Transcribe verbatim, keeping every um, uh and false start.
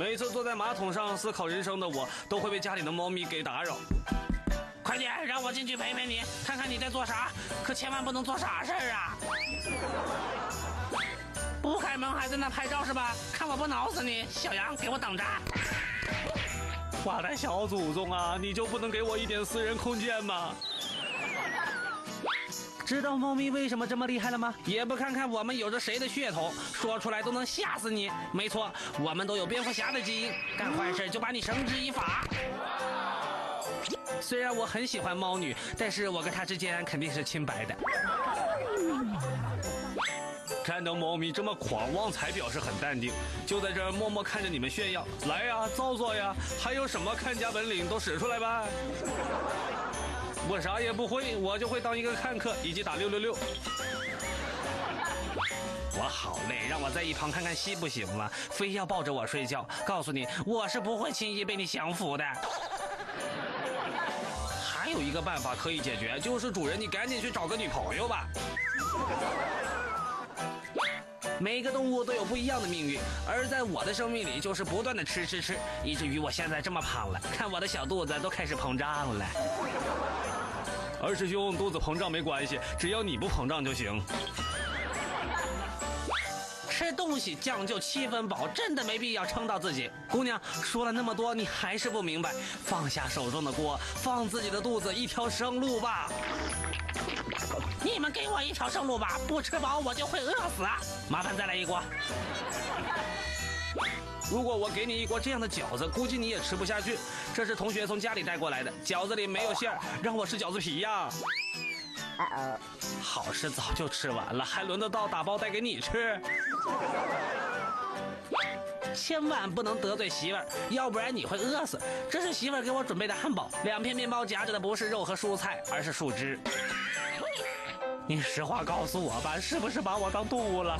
每次坐在马桶上思考人生的我，都会被家里的猫咪给打扰。快点，让我进去陪陪你，看看你在做啥，可千万不能做傻事儿啊！不开门还在那拍照是吧？看我不挠死你！小杨，给我等着！我的小祖宗啊，你就不能给我一点私人空间吗？知道猫咪为什么这么厉害了吗？也不看看我们有着谁的血统，说出来都能吓死你。没错，我们都有蝙蝠侠的基因，干坏事就把你绳之以法。虽然我很喜欢猫女，但是我跟她之间肯定是清白的。看到猫咪这么狂妄，才表示很淡定，就在这默默看着你们炫耀。来呀，造作呀，还有什么看家本领都使出来吧。我啥也不会，我就会当一个看客以及打六六六。我好累，让我在一旁看看戏不行吗？非要抱着我睡觉，告诉你，我是不会轻易被你降服的。还有一个办法可以解决，就是主人，你赶紧去找个女朋友吧。每个动物都有不一样的命运，而在我的生命里，就是不断的吃吃吃，以至于我现在这么胖了，看我的小肚子都开始膨胀了。二师兄，肚子膨胀没关系，只要你不膨胀就行。吃东西讲究七分饱，真的没必要撑到自己。姑娘，说了那么多，你还是不明白，放下手中的锅，放自己的肚子一条生路吧。你们给我一条生路吧，不吃饱我就会饿死啊！麻烦再来一锅。如果我给你一锅这样的饺子，估计你也吃不下去。这是同学从家里带过来的，饺子里没有馅儿，让我吃饺子皮呀！好吃早就吃完了，还轮得到打包带给你吃？千万不能得罪媳妇儿，要不然你会饿死。这是媳妇儿给我准备的汉堡，两片面包夹着的不是肉和蔬菜，而是树枝。你实话告诉我吧，是不是把我当动物了？